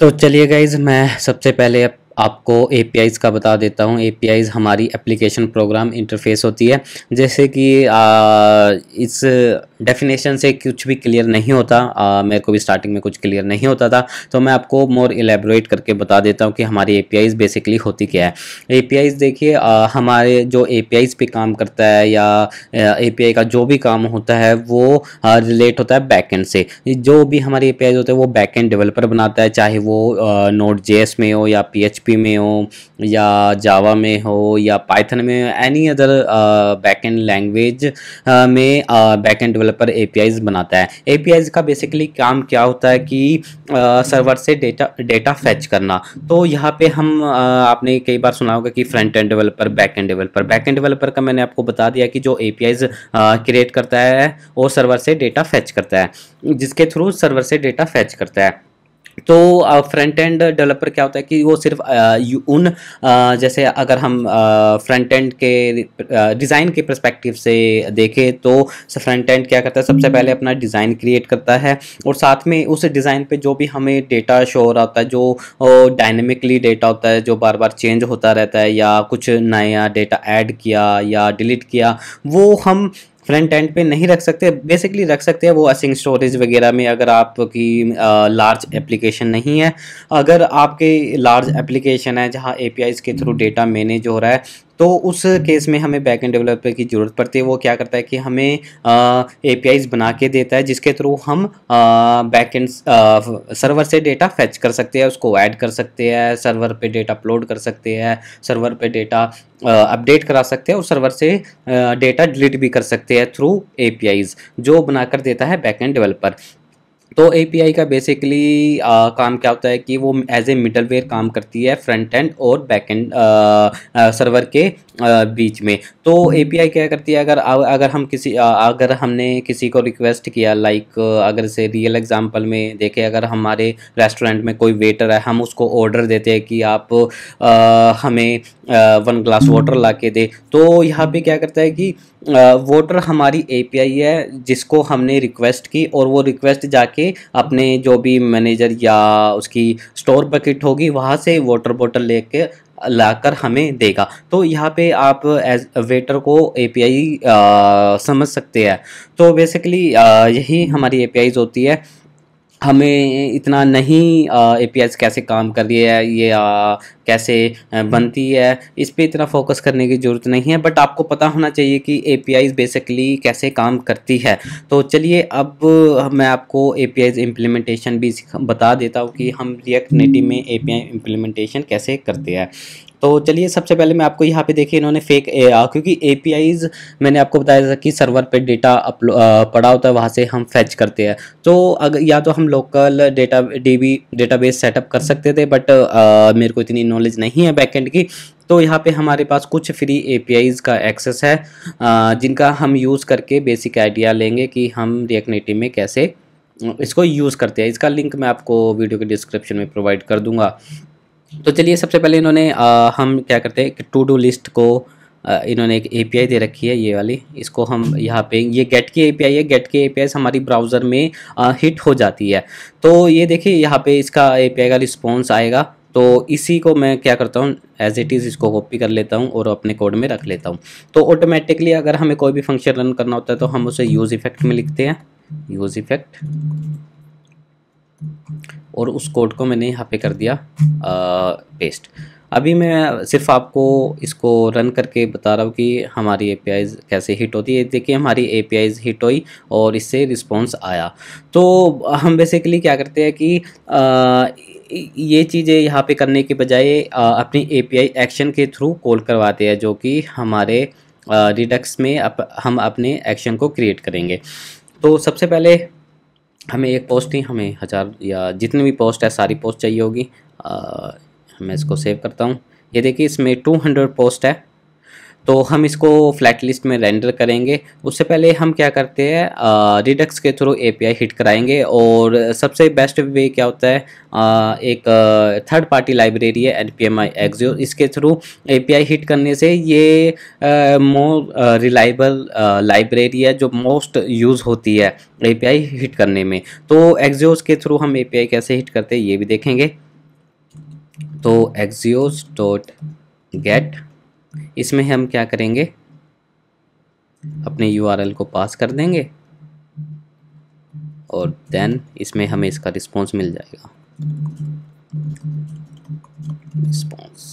तो चलिए गाइज़, मैं सबसे पहले आपको APIs का बता देता हूँ। APIs हमारी एप्लीकेशन प्रोग्राम इंटरफेस होती है। जैसे कि इस डेफिनेशन से कुछ भी क्लियर नहीं होता, मेरे को भी स्टार्टिंग में कुछ क्लियर नहीं होता था, तो मैं आपको मोर एलेबोरेट करके बता देता हूँ कि हमारी APIs बेसिकली होती क्या है। APIs देखिए, हमारे जो APIs पे काम करता है या API का जो भी काम होता है वो रिलेट होता है बैकएंड से। जो भी हमारे APIs होते हैं वो बैकएंड डेवलपर बनाता है, चाहे वो Node.js में हो या PHP में हो या जावा में हो या पाइथन में, एनी अदर बैकएंड लैंग्वेज में बैकएंड डेवलपर APIs बनाता है। APIs का बेसिकली काम क्या होता है कि सर्वर से डेटा फेच करना। तो यहाँ पे हम आपने कई बार सुना होगा कि front end developer, back end developer का मैंने आपको बता दिया कि जो APIs क्रिएट करता है वो सर्वर से डेटा फेच करता है, जिसके थ्रू सर्वर से डेटा फेच करता है। तो फ्रंट एंड डेवलपर क्या होता है कि वो सिर्फ जैसे अगर हम फ्रंट एंड के डिज़ाइन के पर्सपेक्टिव से देखें तो फ्रंट एंड क्या करता है, सबसे पहले अपना डिज़ाइन क्रिएट करता है और साथ में उस डिज़ाइन पे जो भी हमें डेटा शो हो रहा होता है, जो डायनेमिकली डेटा होता है जो बार बार चेंज होता रहता है या कुछ नया डेटा ऐड किया या डिलीट किया, वो हम फ्रंट एंड पे नहीं रख सकते। बेसिकली रख सकते हैं वो असिंक स्टोरेज वगैरह में, अगर आपकी लार्ज एप्लीकेशन नहीं है। अगर आपके लार्ज एप्लीकेशन है जहाँ APIs के थ्रू डेटा मैनेज हो रहा है तो उस केस में हमें बैकएंड डेवलपर की ज़रूरत पड़ती है। वो क्या करता है कि हमें APIs बना के देता है, जिसके थ्रू हम बैकएंड सर्वर से डेटा फेच कर सकते हैं, उसको ऐड कर सकते हैं, सर्वर पे डेटा अपलोड कर सकते हैं, सर्वर पे डेटा अपडेट करा सकते हैं और सर्वर से डेटा डिलीट भी कर सकते हैं थ्रू APIs जो बनाकर देता है बैकएंड डेवलपर। तो API का बेसिकली काम क्या होता है कि वो एज ए मिडलवेयर काम करती है फ्रंट एंड और बैक एंड सर्वर के बीच में। तो API क्या करती है, अगर हम अगर हमने किसी को रिक्वेस्ट किया, लाइक अगर से रियल एग्जांपल में देखें, अगर हमारे रेस्टोरेंट में कोई वेटर है, हम उसको ऑर्डर देते हैं कि आप हमें 1 ग्लास वाटर ला के दे, तो यहाँ पे क्या करता है कि वाटर हमारी API है जिसको हमने रिक्वेस्ट की और वो रिक्वेस्ट जाके अपने जो भी मैनेजर या उसकी स्टोर बकेट होगी वहाँ से वाटर बोतल लेके लाकर हमें देगा। तो यहाँ पे आप एज वेटर को API समझ सकते हैं। तो बेसिकली यही हमारी APIs होती है। हमें इतना नहीं APIs कैसे काम कर रही है, ये कैसे बनती है, इस पर इतना फोकस करने की ज़रूरत नहीं है, बट आपको पता होना चाहिए कि APIs बेसिकली कैसे काम करती है। तो चलिए अब मैं आपको APIs इम्प्लीमेंटेशन भी बता देता हूँ कि हम रिएक्ट नेटिव में API इम्प्लीमेंटेशन कैसे करते हैं। तो चलिए, सबसे पहले मैं आपको यहाँ पे देखिए इन्होंने क्योंकि APIs मैंने आपको बताया था कि सर्वर पे डेटा पड़ा होता है, वहाँ से हम फेच करते हैं। तो अगर या तो हम लोकल डेटाबेस सेटअप कर सकते थे, बट मेरे को इतनी नॉलेज नहीं है बैकएंड की। तो यहाँ पे हमारे पास कुछ फ्री APIs का एक्सेस है जिनका हम यूज़ करके बेसिक आइडिया लेंगे कि हम रिएक्ट नेटिव में कैसे इसको यूज़ करते हैं। इसका लिंक मैं आपको वीडियो के डिस्क्रिप्शन में प्रोवाइड कर दूँगा। तो चलिए, सबसे पहले इन्होंने हम क्या करते हैं कि टू डू लिस्ट को इन्होंने एक API दे रखी है, ये वाली। इसको हम यहाँ पे, ये गेट की API है। गेट की API हमारी ब्राउज़र में हिट हो जाती है। तो ये देखिए यहाँ पे इसका API का रिस्पॉन्स आएगा। तो इसी को मैं क्या करता हूँ, एज इट इज़ इसको कॉपी कर लेता हूँ और अपने कोड में रख लेता हूँ। तो ऑटोमेटिकली अगर हमें कोई भी फंक्शन रन करना होता है तो हम उसे यूज़ इफेक्ट में लिखते हैं, यूज़ इफेक्ट, और उस कोड को मैंने यहाँ पे कर दिया पेस्ट। अभी मैं सिर्फ आपको इसको रन करके बता रहा हूँ कि हमारी APIs कैसे हिट होती है। देखिए हमारी APIs हिट हुई और इससे रिस्पॉन्स आया। तो हम बेसिकली क्या करते हैं कि ये चीज़ें यहाँ पे करने के बजाय अपनी API एक्शन के थ्रू कॉल करवाते हैं, जो कि हमारे Redux में हम अपने एक्शन को क्रिएट करेंगे। तो सबसे पहले हमें एक पोस्ट ही, हमें 1000 या जितनी भी पोस्ट है सारी पोस्ट चाहिए होगी। मैं इसको सेव करता हूँ। ये देखिए इसमें 200 पोस्ट है। तो हम इसको फ्लैट लिस्ट में रेंडर करेंगे। उससे पहले हम क्या करते हैं, रिडक्स के थ्रू API हिट कराएंगे। और सबसे बेस्ट वे क्या होता है, एक थर्ड पार्टी लाइब्रेरी है NPM Axios, इसके थ्रू API हिट करने से ये मोर रिलायबल लाइब्रेरी है जो मोस्ट यूज़ होती है API हिट करने में। तो Axios के थ्रू हम API कैसे हिट करते हैं ये भी देखेंगे। तो एक्सियोस डॉट गेट, इसमें हम क्या करेंगे, अपने यूआरएल को पास कर देंगे और देन इसमें हमें इसका रिस्पॉन्स मिल जाएगा। रिस्पॉन्स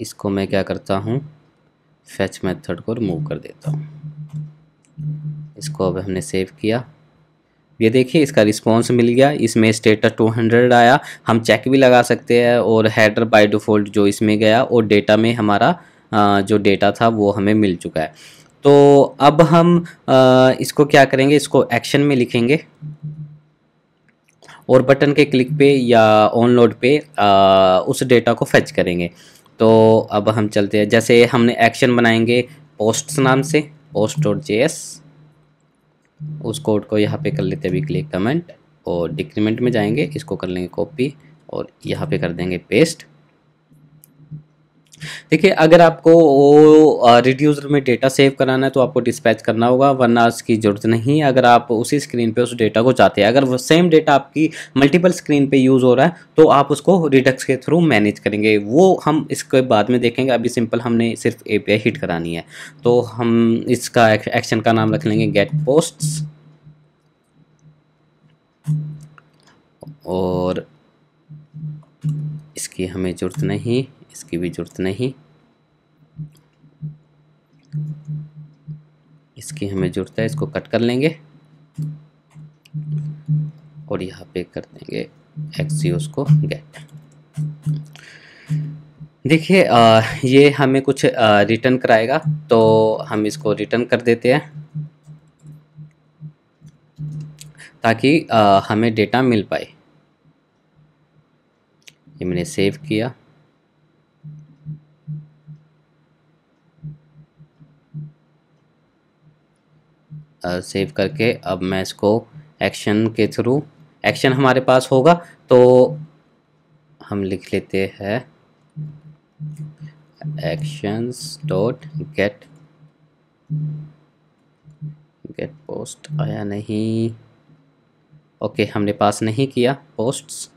इसको मैं क्या करता हूँ, फेच मेथड को रिमूव कर देता हूँ। इसको अब हमने सेव किया, ये देखिए इसका रिस्पॉन्स मिल गया। इसमें स्टेटस 200 आया, हम चेक भी लगा सकते हैं, और हेडर बाय डिफ़ॉल्ट जो इसमें गया, और डेटा में हमारा जो डेटा था वो हमें मिल चुका है। तो अब हम इसको क्या करेंगे, इसको एक्शन में लिखेंगे और बटन के क्लिक पे या ऑन लोड पे उस डेटा को फेच करेंगे। तो अब हम चलते हैं, जैसे हमने एक्शन बनाएंगे पोस्ट्स नाम से, post.js, उस कोड को यहाँ पे कर लेते हैं अभी क्लिक कमेंट, और डिक्रीमेंट में जाएंगे, इसको कर लेंगे कॉपी और यहाँ पे कर देंगे पेस्ट। देखिए अगर आपको रिड्यूसर में डेटा सेव कराना है तो आपको डिस्पैच करना होगा, वरना उसकी ज़रूरत नहीं है। अगर आप उसी स्क्रीन पे उस डेटा को चाहते हैं, अगर वो सेम डेटा आपकी मल्टीपल स्क्रीन पे यूज़ हो रहा है तो आप उसको रिडक्स के थ्रू मैनेज करेंगे, वो हम इसके बाद में देखेंगे। अभी सिंपल हमने सिर्फ एपीआई हिट करानी है, तो हम इसका एक्शन का नाम रख लेंगे गेट पोस्ट्स, और इसकी हमें ज़रूरत नहीं, इसकी भी ज़रूरत नहीं, इसकी हमें ज़रूरत है, इसको कट कर लेंगे और यहाँ पे कर देंगे एक्सियोस को गेट। देखिए ये हमें कुछ रिटर्न कराएगा, तो हम इसको रिटर्न कर देते हैं ताकि हमें डेटा मिल पाए। ये मैंने सेव किया, सेव करके अब मैं इसको एक्शन के थ्रू, एक्शन हमारे पास होगा तो हम लिख लेते हैं actions dot get, get post आया नहीं, ओके हमने पास नहीं किया पोस्ट्स,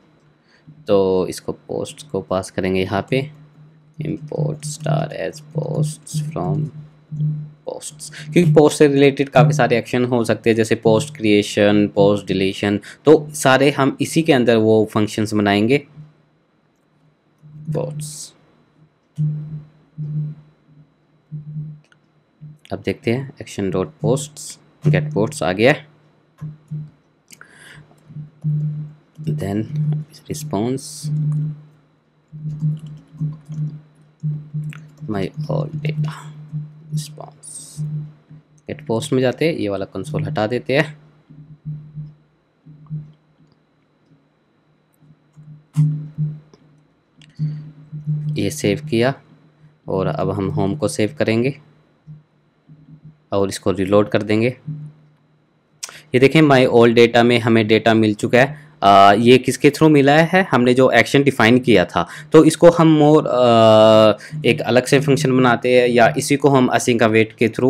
तो इसको पोस्ट को पास करेंगे यहाँ पे, import star as posts from posts, क्योंकि पोस्ट से रिलेटेड काफ़ी सारे एक्शन हो सकते हैं, जैसे पोस्ट क्रिएशन, पोस्ट डिलीशन, तो सारे हम इसी के अंदर वो फंक्शंस बनाएंगे। पोस्ट्स अब देखते हैं action dot posts, get posts आ गया, then response my all data, response get post में जाते हैं, ये वाला कंसोल हटा देते हैं, ये सेव किया और अब हम होम को सेव करेंगे और इसको रिलोड कर देंगे। ये देखें माई ऑल डेटा में हमें डेटा मिल चुका है। ये किसके थ्रू मिला है, हमने जो एक्शन डिफाइन किया था, तो इसको हम मोर एक अलग से फंक्शन बनाते हैं, या इसी को हम async await के थ्रू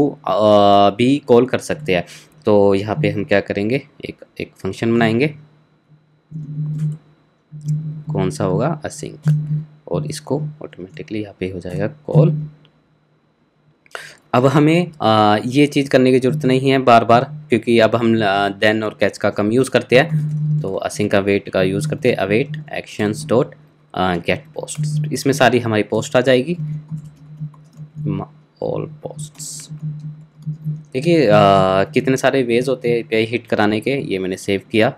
भी कॉल कर सकते हैं। तो यहाँ पे हम क्या करेंगे, एक फंक्शन बनाएंगे, कौन सा होगा async, और इसको ऑटोमेटिकली यहाँ पे हो जाएगा कॉल। अब हमें ये चीज़ करने की ज़रूरत नहीं है बार बार, क्योंकि अब हम देन और कैच का कम यूज़ करते हैं, तो async await का यूज़ करते हैं, await actions dot get posts, इसमें सारी हमारी पोस्ट आ जाएगी, ऑल पोस्ट्स। देखिए कितने सारे वेज होते हैं API हिट कराने के। ये मैंने सेव किया,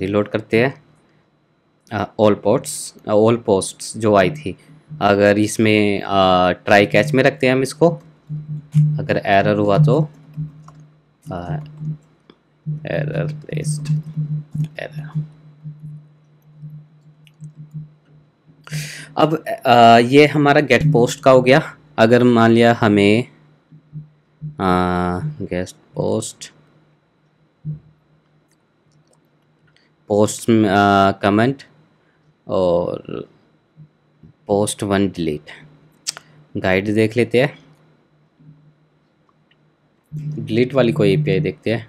रिलोड करते हैं, ऑल पोस्ट्स जो आई थी, अगर इसमें ट्राई कैच में रखते हैं हम इसको, अगर एरर हुआ तो एरर लिस्ट एरर। अब ये हमारा गेट पोस्ट का हो गया। अगर मान लिया हमें गेट पोस्ट कमेंट और पोस्ट 1 डिलीट, गाइड देख लेते हैं, डिलीट वाली कोई एपीआई देखते हैं।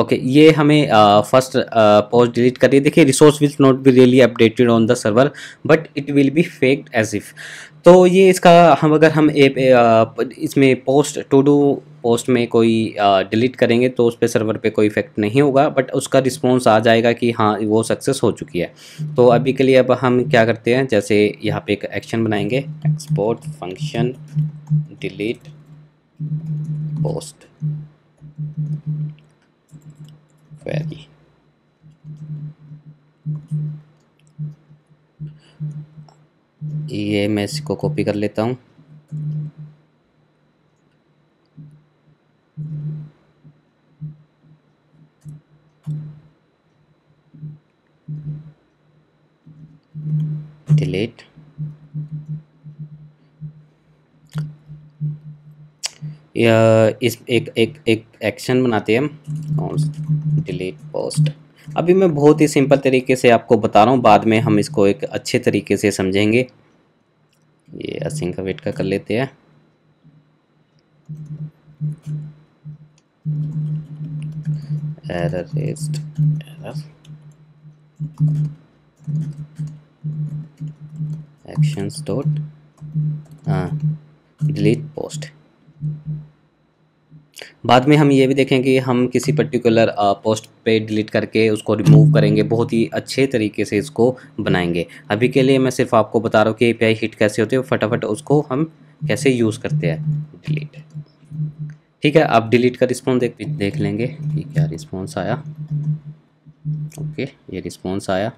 ओके, ये हमें फर्स्ट पोस्ट डिलीट करिए। देखिए, resource will not be really updated on the server but it will be faked as if. तो ये इसका हम अगर हम इसमें पोस्ट टू डू पोस्ट में कोई डिलीट करेंगे तो उस पर सर्वर पे कोई इफेक्ट नहीं होगा, बट उसका रिस्पॉन्स आ जाएगा कि हाँ वो सक्सेस हो चुकी है। तो अभी के लिए अब हम क्या करते हैं, जैसे यहाँ पे एक एक्शन बनाएंगे, export function delete post query. ये मैं इसको कॉपी कर लेता हूँ। डिलीट, इस एक एक्शन बनाते हैं हम, डिलीट पोस्ट। अभी मैं बहुत ही सिंपल तरीके से आपको बता रहा हूँ, बाद में हम इसको एक अच्छे तरीके से समझेंगे। ये असिंक वेट का कर लेते हैं। Error rest error actions dot delete post. बाद में हम ये भी देखेंगे कि हम किसी पर्टिकुलर पोस्ट पे डिलीट करके उसको रिमूव करेंगे, बहुत ही अच्छे तरीके से इसको बनाएंगे। अभी के लिए मैं सिर्फ आपको बता रहा हूँ कि एपीआई हिट कैसे होते हैं, फटाफट उसको हम कैसे यूज़ करते हैं। डिलीट, ठीक है, आप डिलीट का रिस्पॉन्स देख लेंगे कि क्या रिस्पॉन्स आया। ओके, ये रिस्पॉन्स आया,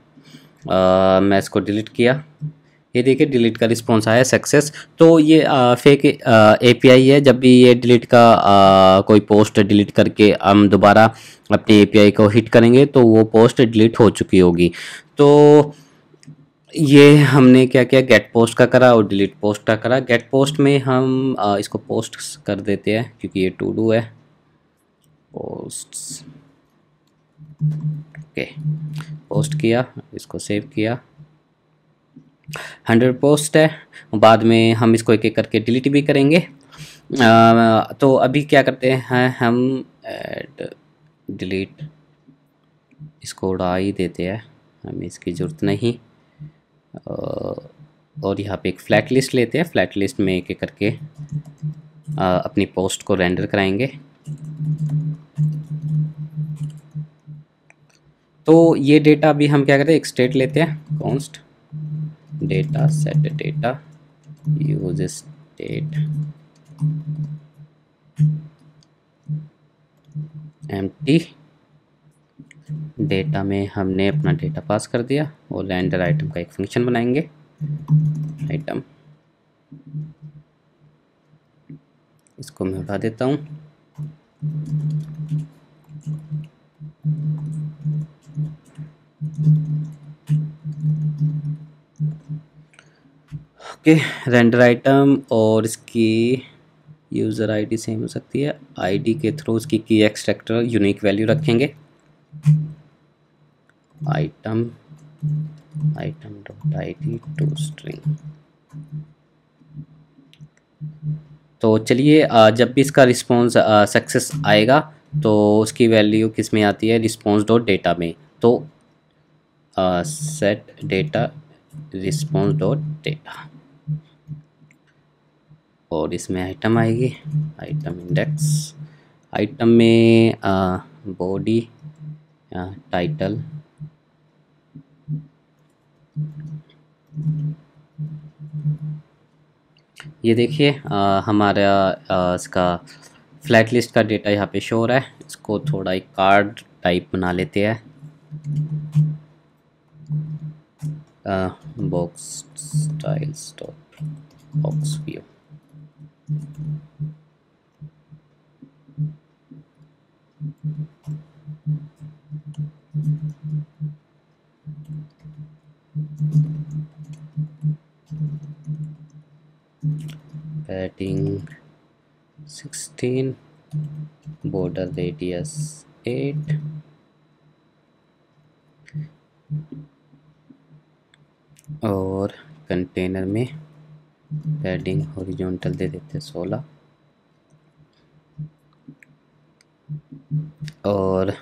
मैं इसको डिलीट किया, ये देखिए डिलीट का रिस्पॉन्स आया सक्सेस। तो ये फेक एपीआई है। जब भी ये डिलीट का कोई पोस्ट डिलीट करके हम दोबारा अपनी एपीआई को हिट करेंगे तो वो पोस्ट डिलीट हो चुकी होगी। तो ये हमने क्या किया, गेट पोस्ट का करा और डिलीट पोस्ट का करा। गेट पोस्ट में हम इसको पोस्ट कर देते हैं क्योंकि ये टू डू है। पोस्ट, ओके, पोस्ट किया, इसको सेव किया, 100 पोस्ट है। बाद में हम इसको एक एक करके डिलीट भी करेंगे। तो अभी क्या करते हैं हम, एड डिलीट इसको उड़ा ही देते हैं, हमें इसकी ज़रूरत नहीं। और यहाँ पे एक फ्लैट लिस्ट लेते हैं, फ्लैट लिस्ट में एक एक करके अपनी पोस्ट को रेंडर कराएंगे। तो ये डेटा अभी हम क्या करते हैं, एक स्टेट लेते हैं, const data set data use state empty. Data में हमने अपना डेटा पास कर दिया और रेंडर आइटम का एक फंक्शन बनाएंगे, आइटम। इसको मैं उठा देता हूँ। ओके, रेंडर आइटम और इसकी यूज़र आईडी सेम हो सकती है। आईडी के थ्रू इसकी की एक्सट्रैक्टर यूनिक वैल्यू रखेंगे। Item item dot ID to string. तो चलिए, जब भी इसका रिस्पॉन्स सक्सेस आएगा तो उसकी वैल्यू किस में आती है, रिस्पॉन्स डॉट डेटा में। तो set data response dot data और इसमें आइटम आएगी, आइटम इंडेक्स। आइटम में बॉडी, टाइटल, ये देखिए हमारा इसका फ्लैट लिस्ट का डेटा यहाँ पे शो हो रहा है। इसको थोड़ा एक कार्ड टाइप बना लेते हैं, box styles dot box view. Padding 16, border radius 8, और कंटेनर में पैडिंग हॉरिजॉन्टल दे देते 16, और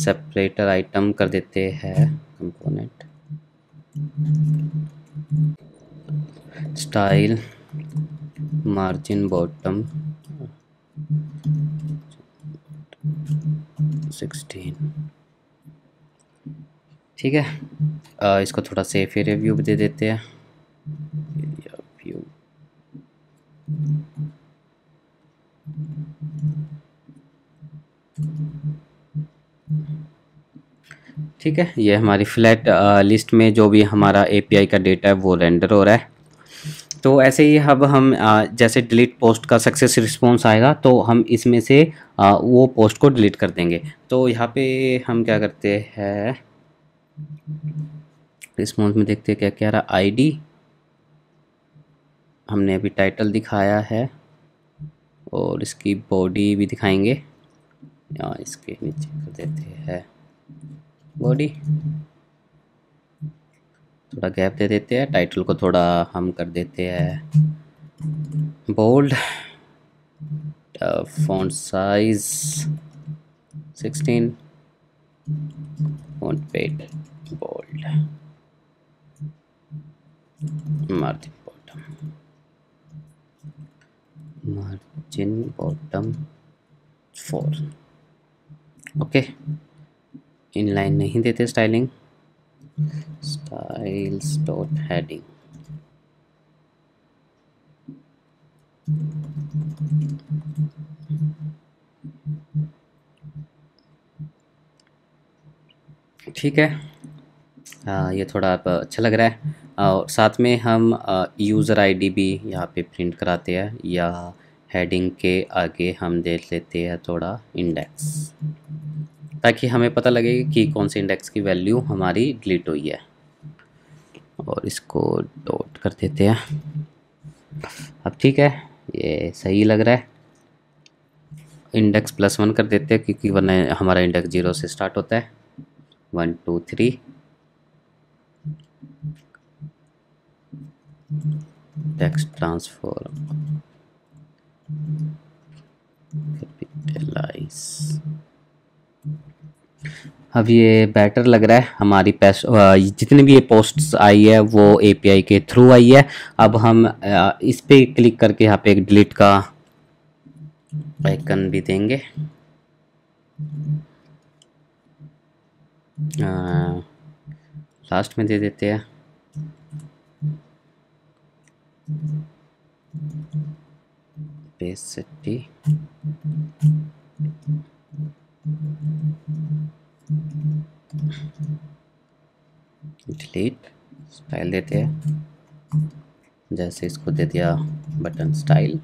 सेपरेटर आइटम कर देते हैं कंपोनेंट स्टाइल मार्जिन बॉटम 16। ठीक है, इसको थोड़ा सेफ रिव्यू भी दे देते हैं। ठीक है, ये हमारी फ्लैट लिस्ट में जो भी हमारा एपीआई का डेटा है वो रेंडर हो रहा है। तो ऐसे ही अब हम जैसे डिलीट पोस्ट का सक्सेस रिस्पॉन्स आएगा तो हम इसमें से वो पोस्ट को डिलीट कर देंगे। तो यहाँ पे हम क्या करते हैं, रिस्पॉन्स में देखते हैं क्या क्या रहा। आईडी हमने अभी टाइटल दिखाया है और इसकी बॉडी भी दिखाएंगे, यहाँ इसके नीचे कर देते हैं बॉडी, थोड़ा गैप दे देते हैं। टाइटल को थोड़ा हम कर देते हैं bold, font size 16, font paid bold, margin bottom, four. Okay, inline नहीं देते स्टाइलिंग, स्टाइल्स डॉट हेडिंग। ठीक है, ये थोड़ा अब अच्छा लग रहा है। और साथ में हम यूज़र आईडी भी यहाँ पे प्रिंट कराते हैं, या हेडिंग के आगे हम देख लेते हैं थोड़ा इंडेक्स, ताकि हमें पता लगे कि कौन से इंडेक्स की वैल्यू हमारी डिलीट हुई है। और इसको डॉट कर देते हैं। अब ठीक है, ये सही लग रहा है। इंडेक्स +1 कर देते हैं क्योंकि वरना हमारा इंडेक्स 0 से स्टार्ट होता है। 1 2 3 टेक्स्ट ट्रांसफॉर्म कैपिटलाइज। अब ये बेटर लग रहा है, हमारी जितने भी ये पोस्ट्स आई है वो एपीआई के थ्रू आई है। अब हम इस पे क्लिक करके यहाँ पे एक डिलीट का आइकन भी देंगे, लास्ट में दे देते हैं। डिलीट स्टाइल देते हैं, जैसे इसको दे दिया बटन स्टाइल।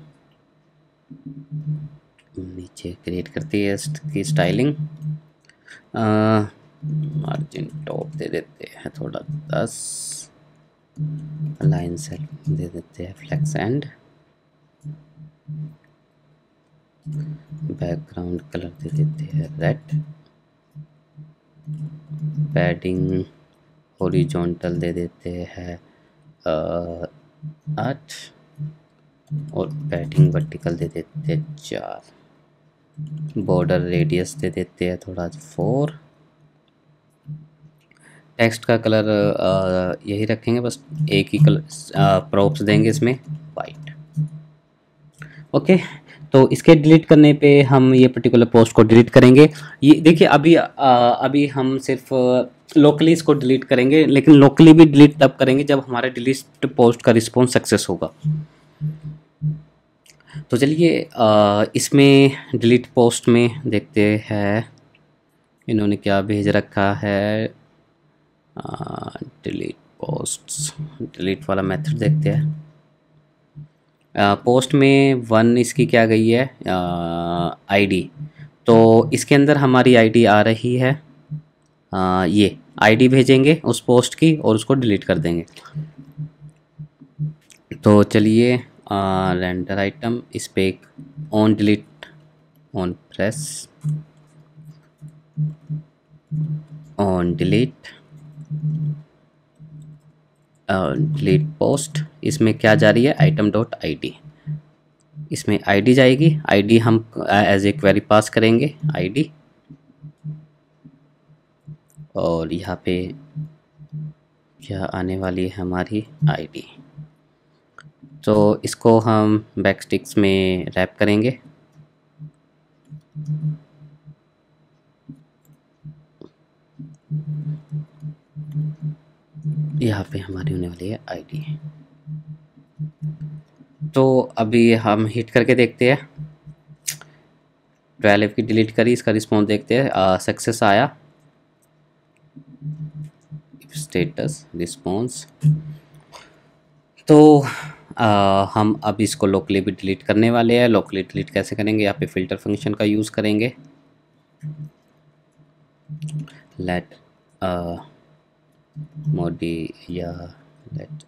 नीचे क्रिएट करती है इसकी स्टाइलिंग, मार्जिन टॉप दे देते हैं थोड़ा 10, अलाइन सेल्फ दे देते हैं फ्लेक्स एंड, बैकग्राउंड कलर दे देते हैं रेड, पैडिंग हॉरिजॉन्टल दे देते हैं 8 और पैडिंग वर्टिकल दे देते हैं 4, बॉर्डर रेडियस दे देते हैं थोड़ा 4। टेक्स्ट का कलर यही रखेंगे, बस एक ही कलर प्रॉप्स देंगे इसमें, वाइट। ओके, तो इसके डिलीट करने पे हम ये पर्टिकुलर पोस्ट को डिलीट करेंगे। ये देखिए अभी हम सिर्फ लोकली इसको डिलीट करेंगे, लेकिन लोकली भी डिलीट तब करेंगे जब हमारे डिलीट पोस्ट का रिस्पॉन्स सक्सेस होगा। तो चलिए इसमें डिलीट पोस्ट में देखते हैं इन्होंने क्या भेज रखा है। डिलीट पोस्ट्स, डिलीट वाला मेथड देखते हैं। पोस्ट में 1 इसकी क्या गई है, आईडी। तो इसके अंदर हमारी आईडी आ रही है, ये आईडी भेजेंगे उस पोस्ट की और उसको डिलीट कर देंगे। तो चलिए रेंडर आइटम, इस पे एक on delete, on press, on delete, delete post. इसमें क्या जा रही है, आइटम डॉट आई डी। इसमें आईडी जाएगी, आईडी हम एज ए क्वेरी पास करेंगे आईडी, और यहाँ पे यह आने वाली है हमारी आईडी। तो इसको हम बैकस्टिक्स में रैप करेंगे। यहाँ पे हमारी होने वाली है आईडी। तो अभी हम हिट करके देखते हैं, 12 की डिलीट करी, इसका रिस्पॉन्स देखते हैं। सक्सेस आया, स्टेटस रिस्पॉन्स। तो हम अब इसको लोकली भी डिलीट करने वाले हैं। लोकली डिलीट कैसे करेंगे, यहाँ पे फिल्टर फंक्शन का यूज़ करेंगे। लेट मोडी या लेट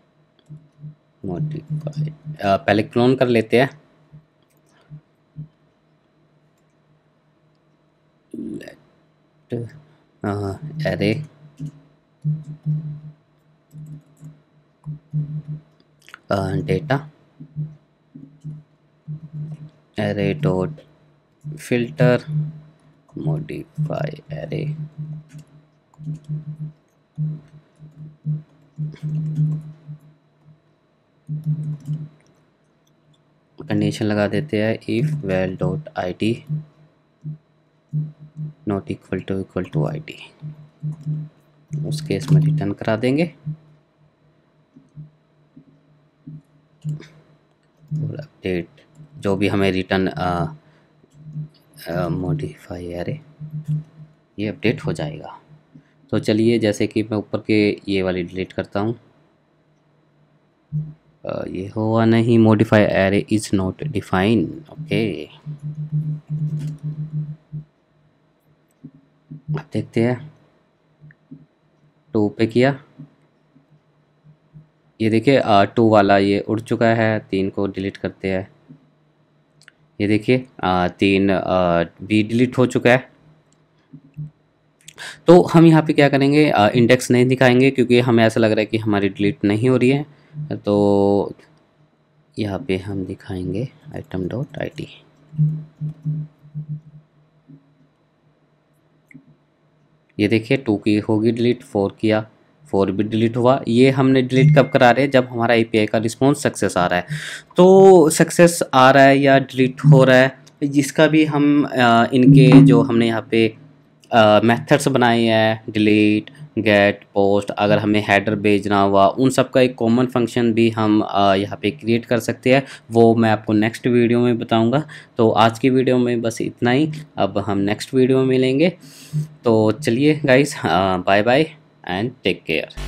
मॉडिफाई, पहले क्लोन कर लेते हैं। Late array data array dot filter modify array, condition लगा देते हैं if well dot I D not equal to I D, उस केस में रिटर्न करा देंगे। और अपडेट जो भी हमें रिटर्न मॉडिफाई अरे ये अपडेट हो जाएगा। तो चलिए, जैसे कि मैं ऊपर के ये वाली डिलीट करता हूँ, ये हुआ नहीं, मॉडिफाई अरे इज नॉट डिफाइन, ओके। अब देखते हैं 2 पे किया, ये देखिए 2 वाला ये उड़ चुका है। 3 को डिलीट करते हैं, ये देखिए 3 भी डिलीट हो चुका है। तो हम यहाँ पे क्या करेंगे, इंडेक्स नहीं दिखाएंगे क्योंकि हमें ऐसा लग रहा है कि हमारी डिलीट नहीं हो रही है। तो यहाँ पे हम दिखाएंगे आइटम डॉट आई डी। ये देखिए 2 की होगी डिलीट, 4 किया, 4 भी डिलीट हुआ। ये हमने डिलीट कब करा रहे हैं, जब हमारा एपीआई का रिस्पॉन्स सक्सेस आ रहा है। तो सक्सेस आ रहा है या डिलीट हो रहा है, जिसका भी हम इनके जो हमने यहाँ पे मेथड्स बनाए हैं, डिलीट, गेट, पोस्ट, अगर हमें हेडर भेजना हुआ, उन सब का एक कॉमन फंक्शन भी हम यहाँ पे क्रिएट कर सकते हैं। वो मैं आपको नेक्स्ट वीडियो में बताऊँगा। तो आज की वीडियो में बस इतना ही, अब हम नेक्स्ट वीडियो में मिलेंगे। तो चलिए guys, bye bye and take care.